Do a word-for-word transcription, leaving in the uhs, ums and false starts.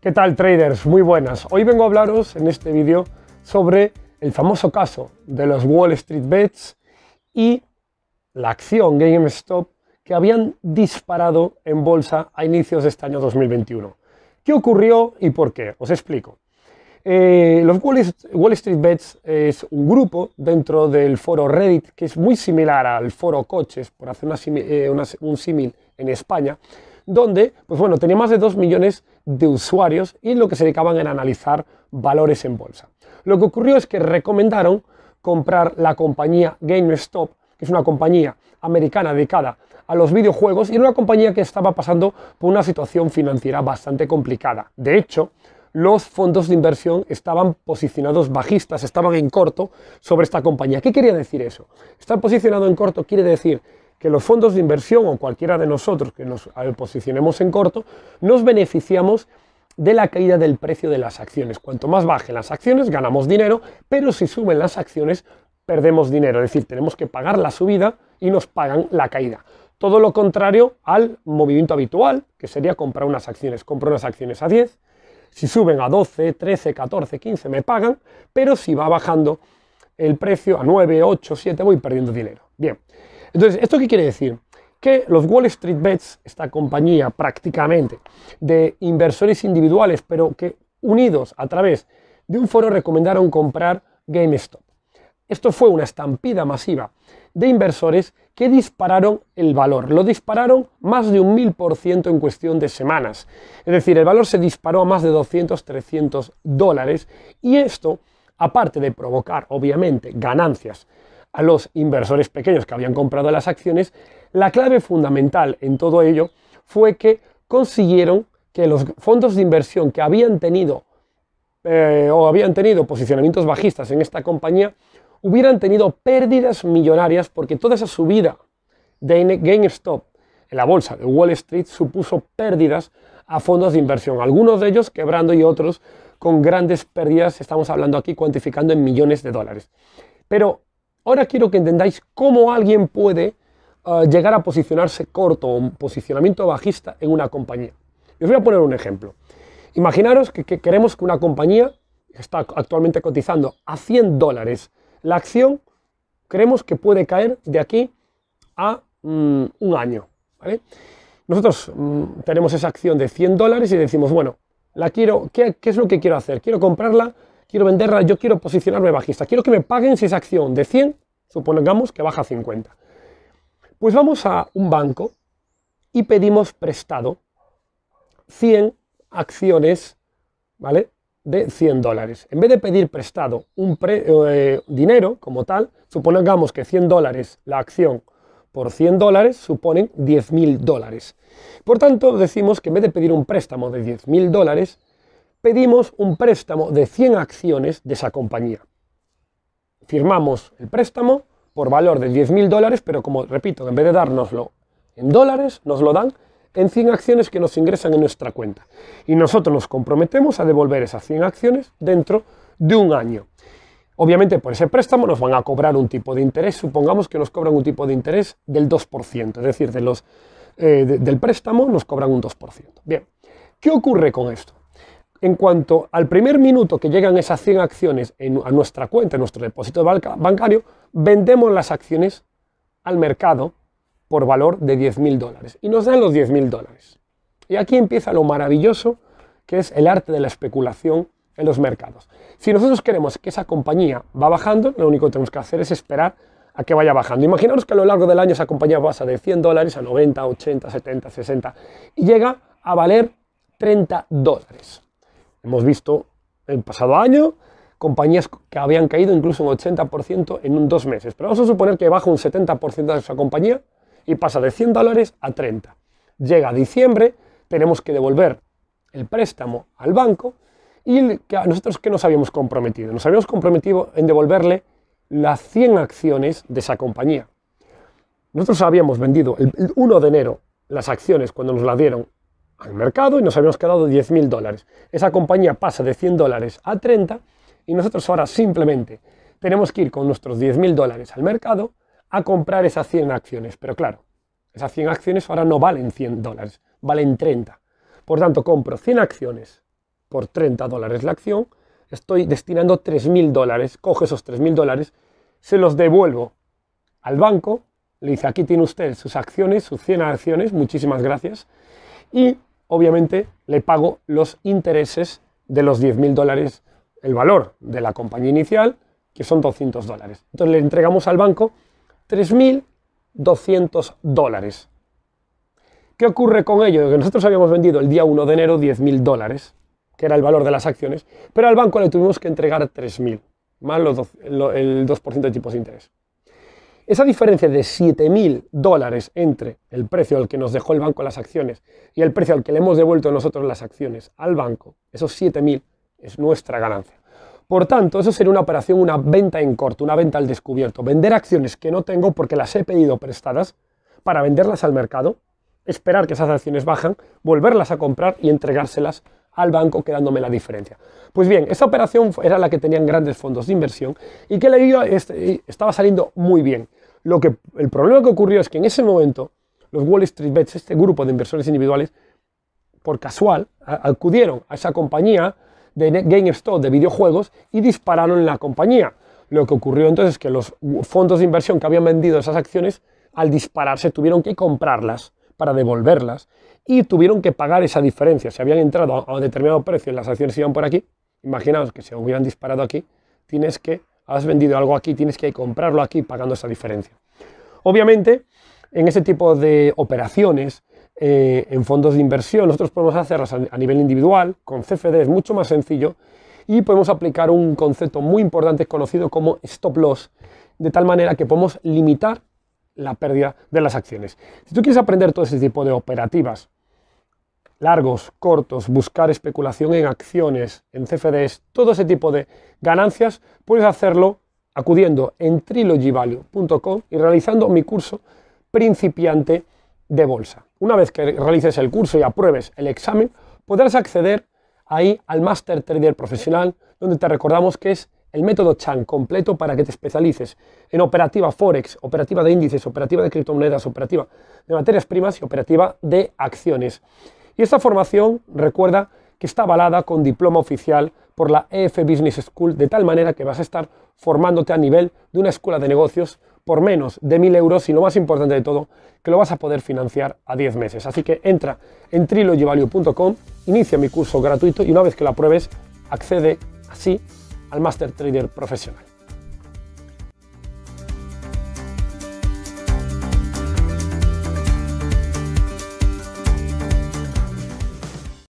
¿Qué tal, traders? Muy buenas. Hoy vengo a hablaros en este vídeo sobre el famoso caso de los Wall Street Bets y la acción GameStop que habían disparado en bolsa a inicios de este año dos mil veintiuno. ¿Qué ocurrió y por qué? Os explico. Eh, los Wall Street Bets es un grupo dentro del foro Reddit que es muy similar al foro Coches, por hacer una simi, eh, una, un símil en España, donde, pues bueno, tenía más de dos millones de usuarios y lo que se dedicaban era analizar valores en bolsa. Lo que ocurrió es que recomendaron comprar la compañía GameStop, que es una compañía americana dedicada a los videojuegos y era una compañía que estaba pasando por una situación financiera bastante complicada. De hecho, los fondos de inversión estaban posicionados bajistas, estaban en corto sobre esta compañía. ¿Qué quería decir eso? Estar posicionado en corto quiere decir que los fondos de inversión o cualquiera de nosotros que nos posicionemos en corto, nos beneficiamos de la caída del precio de las acciones. Cuanto más bajen las acciones, ganamos dinero, pero si suben las acciones, perdemos dinero. Es decir, tenemos que pagar la subida y nos pagan la caída. Todo lo contrario al movimiento habitual, que sería comprar unas acciones. Compro unas acciones a diez, si suben a doce, trece, catorce, quince, me pagan, pero si va bajando el precio a nueve, ocho, siete, voy perdiendo dinero. Bien. Entonces, ¿esto qué quiere decir? Que los Wall Street Bets, esta compañía prácticamente de inversores individuales, pero que unidos a través de un foro recomendaron comprar GameStop. Esto fue una estampida masiva de inversores que dispararon el valor. Lo dispararon más de un mil por ciento en cuestión de semanas. Es decir, el valor se disparó a más de doscientos, trescientos dólares y esto, aparte de provocar, obviamente, ganancias a los inversores pequeños que habían comprado las acciones, la clave fundamental en todo ello fue que consiguieron que los fondos de inversión que habían tenido eh, o habían tenido posicionamientos bajistas en esta compañía hubieran tenido pérdidas millonarias porque toda esa subida de GameStop en la bolsa de Wall Street supuso pérdidas a fondos de inversión, algunos de ellos quebrando y otros con grandes pérdidas, estamos hablando aquí cuantificando en millones de dólares. Pero ahora quiero que entendáis cómo alguien puede uh, llegar a posicionarse corto o un posicionamiento bajista en una compañía. Y os voy a poner un ejemplo. Imaginaros que, que queremos que una compañía que está actualmente cotizando a cien dólares. La acción creemos que puede caer de aquí a mm, un año, ¿vale? Nosotros mm, tenemos esa acción de cien dólares y decimos, bueno, la quiero, ¿qué, qué es lo que quiero hacer? Quiero comprarla. Quiero venderla, yo quiero posicionarme bajista. Quiero que me paguen si esa acción de cien, supongamos que baja a cincuenta. Pues vamos a un banco y pedimos prestado cien acciones, ¿vale? De cien dólares. En vez de pedir prestado un pre, eh, dinero como tal, supongamos que cien dólares la acción por cien dólares suponen diez mil dólares. Por tanto, decimos que en vez de pedir un préstamo de diez mil dólares, pedimos un préstamo de cien acciones de esa compañía. Firmamos el préstamo por valor de diez mil dólares, pero como repito, en vez de dárnoslo en dólares, nos lo dan en cien acciones que nos ingresan en nuestra cuenta. Y nosotros nos comprometemos a devolver esas cien acciones dentro de un año. Obviamente por ese préstamo nos van a cobrar un tipo de interés, supongamos que nos cobran un tipo de interés del dos por ciento, es decir, de los, eh, de, del préstamo nos cobran un dos por ciento. Bien, ¿qué ocurre con esto? En cuanto al primer minuto que llegan esas cien acciones en, a nuestra cuenta, en nuestro depósito bancario, vendemos las acciones al mercado por valor de diez mil dólares. Y nos dan los diez mil dólares. Y aquí empieza lo maravilloso que es el arte de la especulación en los mercados. Si nosotros queremos que esa compañía va bajando, lo único que tenemos que hacer es esperar a que vaya bajando. Imaginaros que a lo largo del año esa compañía pasa de cien dólares a noventa, ochenta, setenta, sesenta y llega a valer treinta dólares. Hemos visto el pasado año compañías que habían caído incluso un ochenta por ciento en un dos meses. Pero vamos a suponer que baja un setenta por ciento de esa compañía y pasa de cien dólares a treinta. Llega diciembre, tenemos que devolver el préstamo al banco y nosotros ¿qué nos habíamos comprometido? Nos habíamos comprometido en devolverle las cien acciones de esa compañía. Nosotros habíamos vendido el uno de enero las acciones cuando nos las dieron al mercado y nos habíamos quedado diez mil dólares. Esa compañía pasa de cien dólares a treinta y nosotros ahora simplemente tenemos que ir con nuestros diez mil dólares al mercado a comprar esas cien acciones. Pero claro, esas cien acciones ahora no valen cien dólares, valen treinta. Por tanto, compro cien acciones por treinta dólares la acción, estoy destinando tres mil dólares, coge esos tres mil dólares, se los devuelvo al banco, le dice aquí tiene usted sus acciones, sus cien acciones, muchísimas gracias, y obviamente le pago los intereses de los diez mil dólares, el valor de la compañía inicial, que son doscientos dólares. Entonces le entregamos al banco tres mil doscientos dólares. ¿Qué ocurre con ello? Que nosotros habíamos vendido el día uno de enero diez mil dólares, que era el valor de las acciones, pero al banco le tuvimos que entregar tres mil, más los dos, el dos por ciento de tipos de interés. Esa diferencia de siete mil dólares entre el precio al que nos dejó el banco las acciones y el precio al que le hemos devuelto nosotros las acciones al banco, esos siete mil es nuestra ganancia. Por tanto, eso sería una operación, una venta en corto, una venta al descubierto. Vender acciones que no tengo porque las he pedido prestadas para venderlas al mercado, esperar que esas acciones bajan, volverlas a comprar y entregárselas al banco quedándome la diferencia. Pues bien, esa operación era la que tenían grandes fondos de inversión y que le iba, estaba saliendo muy bien. Lo que, el problema que ocurrió es que en ese momento los Wall Street Bets, este grupo de inversores individuales, por casual, acudieron a esa compañía de GameStop de videojuegos y dispararon la compañía. Lo que ocurrió entonces es que los fondos de inversión que habían vendido esas acciones, al dispararse tuvieron que comprarlas para devolverlas y tuvieron que pagar esa diferencia. Si habían entrado a un determinado precio y las acciones iban por aquí, imaginaos que se hubieran disparado aquí, tienes que, has vendido algo aquí, tienes que comprarlo aquí pagando esa diferencia. Obviamente, en ese tipo de operaciones, eh, en fondos de inversión, nosotros podemos hacerlas a nivel individual, con C F Ds, es mucho más sencillo, y podemos aplicar un concepto muy importante conocido como stop loss, de tal manera que podemos limitar la pérdida de las acciones. Si tú quieres aprender todo ese tipo de operativas, largos, cortos, buscar especulación en acciones, en C F Ds, todo ese tipo de ganancias, puedes hacerlo acudiendo en Trilogy Value punto com y realizando mi curso principiante de bolsa. Una vez que realices el curso y apruebes el examen, podrás acceder ahí al Master Trader Profesional, donde te recordamos que es el método Chan completo para que te especialices en operativa forex, operativa de índices, operativa de criptomonedas, operativa de materias primas y operativa de acciones. Y esta formación, recuerda, que está avalada con diploma oficial por la E F Business School, de tal manera que vas a estar formándote a nivel de una escuela de negocios por menos de mil euros y lo más importante de todo, que lo vas a poder financiar a diez meses. Así que entra en Trilogy Value punto com, inicia mi curso gratuito y una vez que lo apruebes, accede así al Master Trader Profesional.